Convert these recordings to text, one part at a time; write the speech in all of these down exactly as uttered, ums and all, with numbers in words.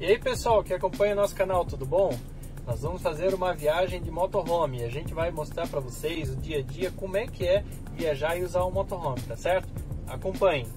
E aí pessoal que acompanha o nosso canal, tudo bom? Nós vamos fazer uma viagem de motorhome e a gente vai mostrar para vocês o dia a dia como é que é viajar e usar o motorhome, tá certo? Acompanhem!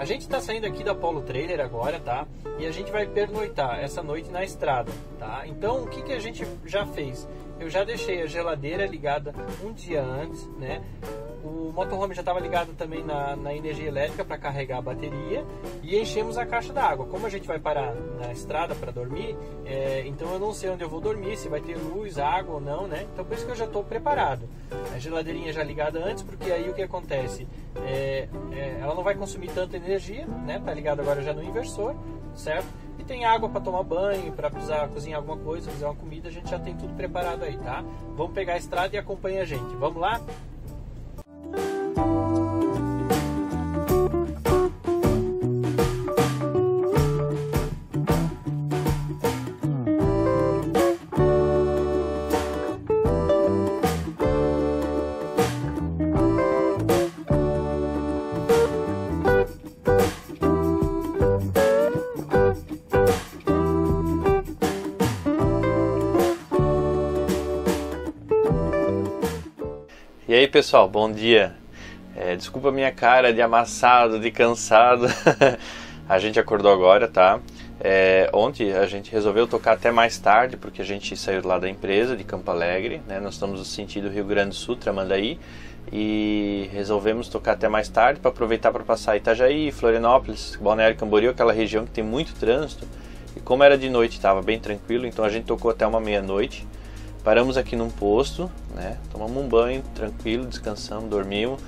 A gente está saindo aqui da Apolo Trailer agora, tá? E a gente vai pernoitar essa noite na estrada, tá? Então, o que que a gente já fez? Eu já deixei a geladeira ligada um dia antes, né? O motorhome já estava ligado também na, na energia elétrica para carregar a bateria e enchemos a caixa d'água. Como a gente vai parar na estrada para dormir, é, então eu não sei onde eu vou dormir, se vai ter luz, água ou não, né? Então, por isso que eu já estou preparado. A geladeirinha já ligada antes, porque aí o que acontece? É, é, ela não vai consumir tanta energia, né? Tá ligado agora já no inversor, certo? E tem água para tomar banho, para precisar cozinhar alguma coisa, fazer uma comida, a gente já tem tudo preparado aí, tá? Vamos pegar a estrada e acompanha a gente. Vamos lá? E aí pessoal, bom dia, é, desculpa a minha cara de amassado, de cansado, a gente acordou agora, tá? É, ontem a gente resolveu tocar até mais tarde, porque a gente saiu lá da empresa de Campo Alegre, né? Nós estamos no sentido Rio Grande do Sul, Tramandaí, e resolvemos tocar até mais tarde para aproveitar para passar Itajaí, Florianópolis, Balneário Camboriú, aquela região que tem muito trânsito, e como era de noite estava bem tranquilo, então a gente tocou até uma meia-noite. Paramos aqui num posto, né? Tomamos um banho, tranquilo, descansamos, dormimos.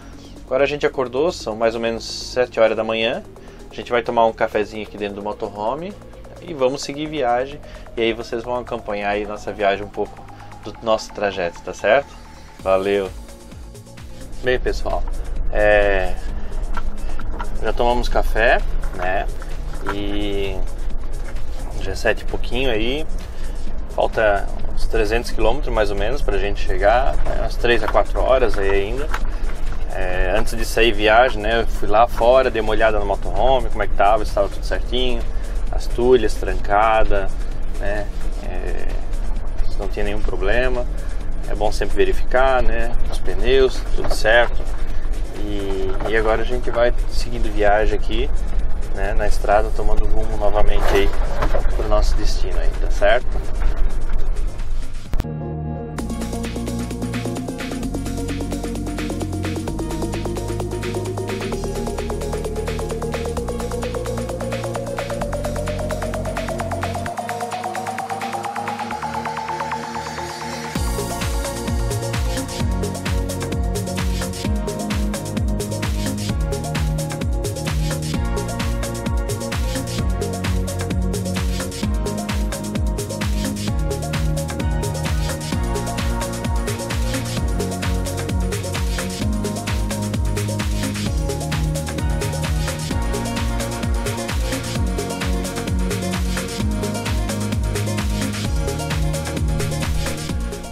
Agora a gente acordou, são mais ou menos sete horas da manhã. A gente vai tomar um cafezinho aqui dentro do motorhome e vamos seguir viagem. E aí vocês vão acompanhar aí nossa viagem, um pouco do nosso trajeto, tá certo? Valeu! Bem pessoal, é... já tomamos café, né? E já é sete e pouquinho aí. Falta uns trezentos quilômetros mais ou menos para a gente chegar, umas três a quatro horas aí ainda. É, antes de sair viagem, né, eu fui lá fora, dei uma olhada no motorhome, como é que estava, se estava tudo certinho, as tulhas trancadas, né, é, se não tinha nenhum problema. É bom sempre verificar, né, os pneus, tudo certo. E, e agora a gente vai seguindo viagem aqui, né, na estrada, tomando rumo novamente aí para o nosso destino aí, tá certo?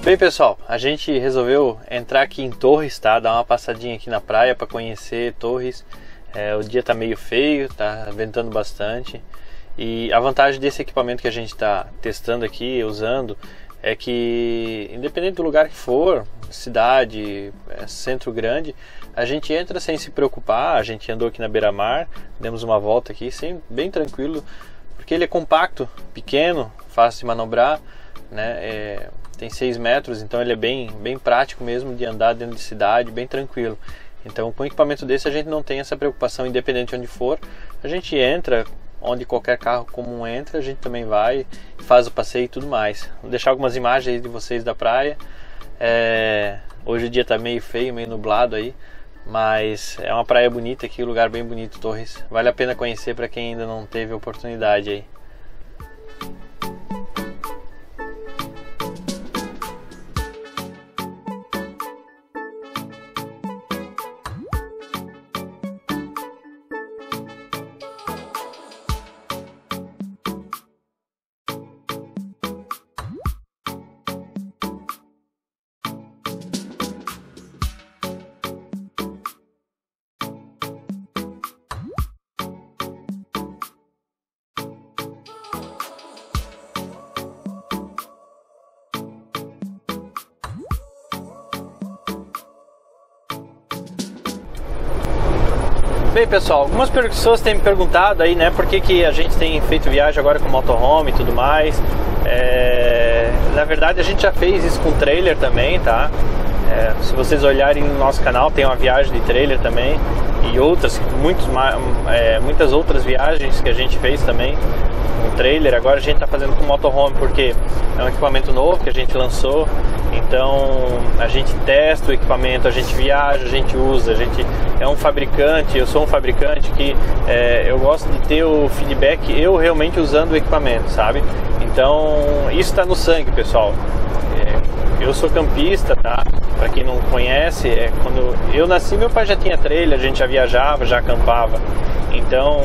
Bem pessoal, a gente resolveu entrar aqui em Torres, tá? Dar uma passadinha aqui na praia para conhecer Torres. É, o dia tá meio feio, tá ventando bastante. E a vantagem desse equipamento que a gente tá testando aqui, usando, é que independente do lugar que for, cidade, centro grande, a gente entra sem se preocupar. A gente andou aqui na beira-mar, demos uma volta aqui, sim, bem tranquilo, porque ele é compacto, pequeno, fácil de manobrar, né? É, tem seis metros, então ele é bem, bem prático mesmo de andar dentro de cidade, bem tranquilo. Então com um equipamento desse a gente não tem essa preocupação, independente de onde for. A gente entra onde qualquer carro comum entra, a gente também vai, faz o passeio e tudo mais. Vou deixar algumas imagens aí de vocês da praia. É... Hoje o dia tá meio feio, meio nublado aí, mas é uma praia bonita aqui, um lugar bem bonito, Torres. Vale a pena conhecer para quem ainda não teve oportunidade aí. Bem, pessoal, algumas pessoas têm me perguntado aí, né, por que que a gente tem feito viagem agora com motorhome e tudo mais. É... Na verdade, a gente já fez isso com trailer também, tá? É... Se vocês olharem no nosso canal, tem uma viagem de trailer também e outras, muitos, é, muitas outras viagens que a gente fez também com trailer. Agora a gente está fazendo com motorhome porque é um equipamento novo que a gente lançou. Então a gente testa o equipamento, a gente viaja, a gente usa, a gente é um fabricante, eu sou um fabricante que é, eu gosto de ter o feedback eu realmente usando o equipamento, sabe? Então isso está no sangue, pessoal. É, eu sou campista, tá? Para quem não conhece, é, quando eu nasci meu pai já tinha trailer, a gente já viajava, já acampava. Então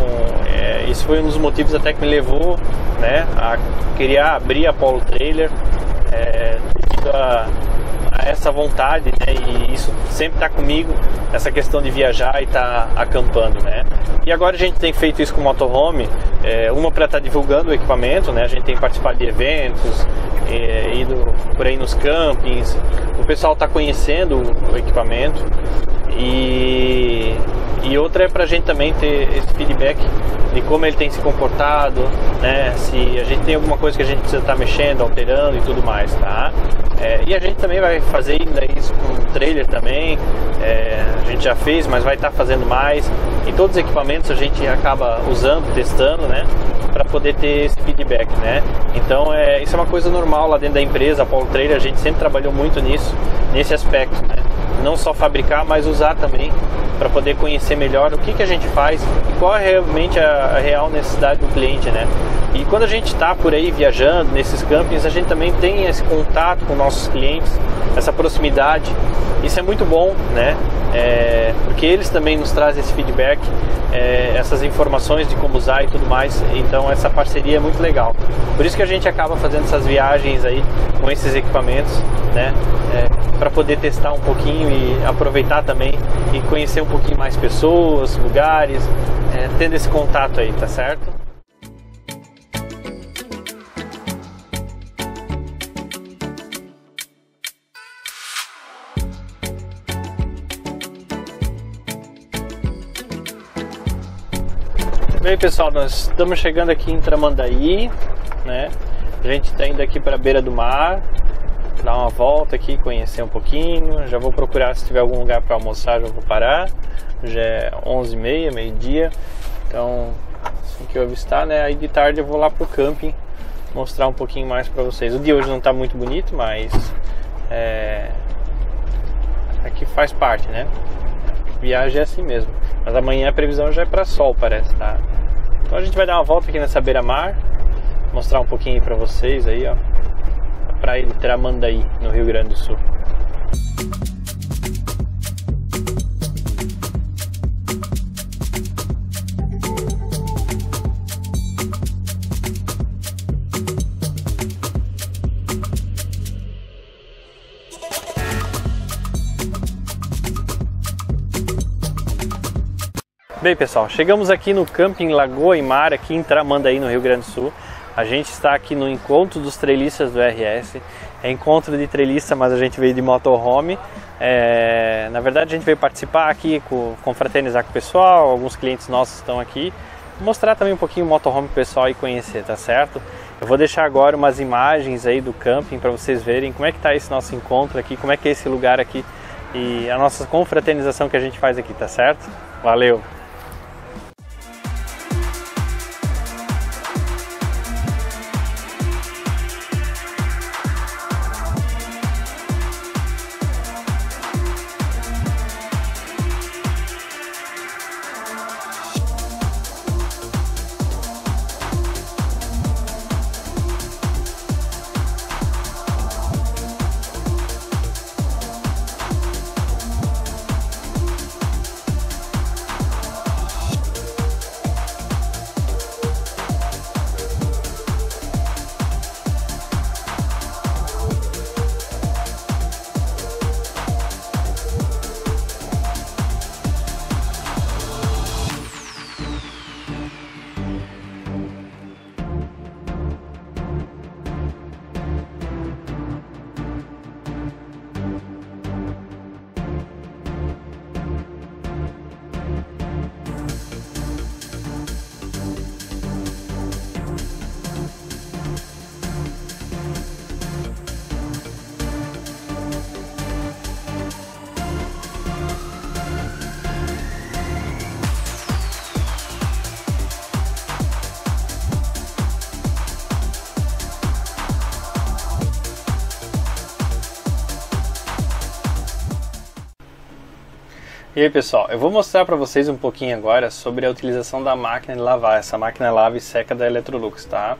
é, isso foi um dos motivos até que me levou, né, a criar, abrir a Apolo Trailer. É, A, a essa vontade, né? E isso sempre tá comigo, essa questão de viajar e tá acampando, né? E agora a gente tem feito isso com o motorhome, é, uma para estar tá divulgando o equipamento, né? A gente tem participado de eventos, é, ido por aí nos campings, o pessoal tá conhecendo o, o equipamento, e, e outra é para a gente também ter esse feedback de como ele tem se comportado, né? Se a gente tem alguma coisa que a gente precisa estar tá mexendo, alterando e tudo mais, tá? É, e a gente também vai fazer ainda isso com o trailer também, é, a gente já fez, mas vai estar tá fazendo mais. E todos os equipamentos a gente acaba usando, testando, né? Para poder ter esse feedback, né? Então é, isso é uma coisa normal lá dentro da empresa, a Apolo Trailer, a gente sempre trabalhou muito nisso, nesse aspecto, né? Não só fabricar, mas usar também, para poder conhecer melhor o que, que a gente faz e qual é realmente a, a real necessidade do cliente, né? E quando a gente está por aí viajando nesses campings, a gente também tem esse contato com nossos clientes, essa proximidade. Isso é muito bom, né? É, porque eles também nos trazem esse feedback, é, essas informações de como usar e tudo mais. Então essa parceria é muito legal. Por isso que a gente acaba fazendo essas viagens aí com esses equipamentos, né? É, para poder testar um pouquinho e aproveitar também e conhecer um pouquinho mais pessoas, lugares, é, tendo esse contato aí, tá certo? Bem, pessoal, nós estamos chegando aqui em Tramandaí, né? A gente está indo aqui para a beira do mar, dar uma volta aqui, conhecer um pouquinho. Já vou procurar se tiver algum lugar para almoçar, já vou parar. Já é onze e meia, meio-dia. Então, assim que eu avistar, né? Aí de tarde eu vou lá pro camping mostrar um pouquinho mais para vocês. O dia hoje não tá muito bonito, mas é... aqui faz parte, né? Viagem é assim mesmo, mas amanhã a previsão já é para sol, parece, tá? Então a gente vai dar uma volta aqui nessa beira-mar, mostrar um pouquinho para vocês aí, ó, a praia de Tramandaí, no Rio Grande do Sul. Bem, pessoal, chegamos aqui no Camping Lagoa e Mar, aqui em Tramandaí, no Rio Grande do Sul. A gente está aqui no encontro dos trailistas do R S. É encontro de trailista, mas a gente veio de motorhome. É... Na verdade, a gente veio participar aqui, confraternizar com o pessoal. Alguns clientes nossos estão aqui. Vou mostrar também um pouquinho o motorhome pro pessoal e conhecer, tá certo? Eu vou deixar agora umas imagens aí do camping para vocês verem como é que tá esse nosso encontro aqui, como é que é esse lugar aqui e a nossa confraternização que a gente faz aqui, tá certo? Valeu! E aí pessoal, eu vou mostrar para vocês um pouquinho agora sobre a utilização da máquina de lavar, essa máquina lava e seca da Electrolux, tá?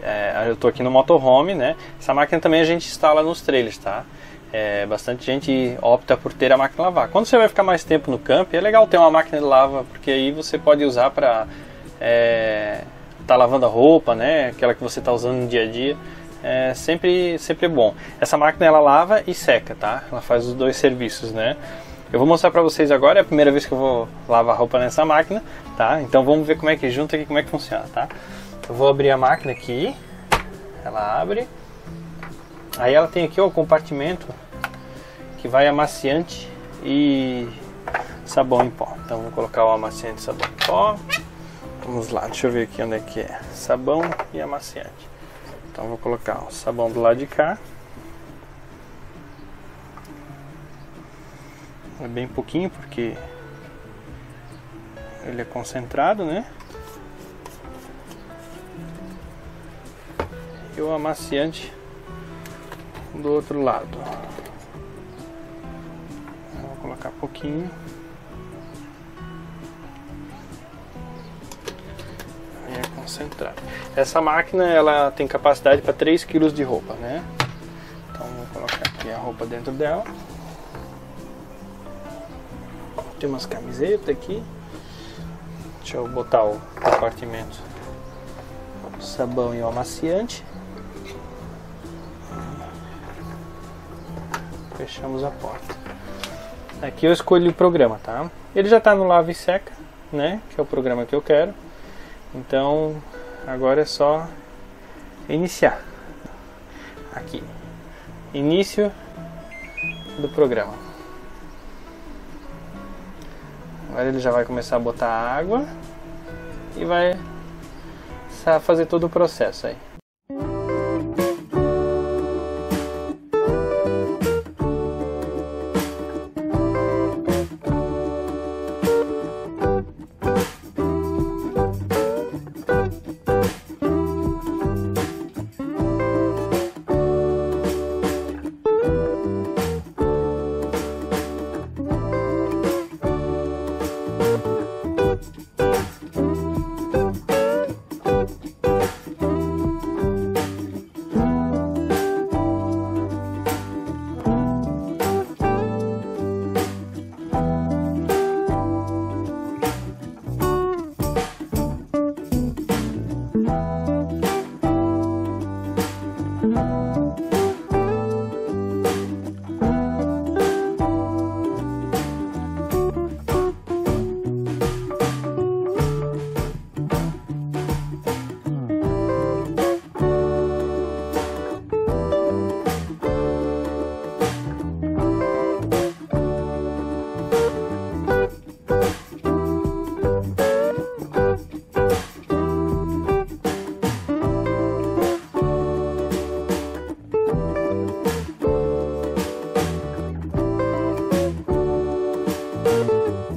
É, eu estou aqui no motorhome, né? Essa máquina também a gente instala nos trailers, tá? É, bastante gente opta por ter a máquina de lavar. Quando você vai ficar mais tempo no campo, é legal ter uma máquina de lava, porque aí você pode usar para é, tá lavando a roupa, né? Aquela que você está usando no dia a dia. É sempre, sempre bom. Essa máquina ela lava e seca, tá? Ela faz os dois serviços, né? Eu vou mostrar pra vocês agora, é a primeira vez que eu vou lavar a roupa nessa máquina, tá? Então vamos ver como é que junta aqui, como é que funciona, tá? Eu vou abrir a máquina aqui, ela abre, aí ela tem aqui ó, o compartimento que vai amaciante e sabão em pó. Então vou colocar o amaciante e sabão em pó, vamos lá, deixa eu ver aqui onde é que é, sabão e amaciante. Então vou colocar o sabão do lado de cá. É bem pouquinho porque ele é concentrado, né? E o amaciante do outro lado. Eu vou colocar pouquinho. Central. Essa máquina ela tem capacidade para três quilos de roupa, né? Então vou colocar aqui a roupa dentro dela. Tem umas camisetas aqui. Deixa eu botar o compartimento, o sabão e o amaciante. Fechamos a porta. Aqui eu escolhi o programa, tá? Ele já está no lava e seca, né? Que é o programa que eu quero. Então agora é só iniciar aqui, início do programa. Agora ele já vai começar a botar água e vai fazer todo o processo aí. Thank you.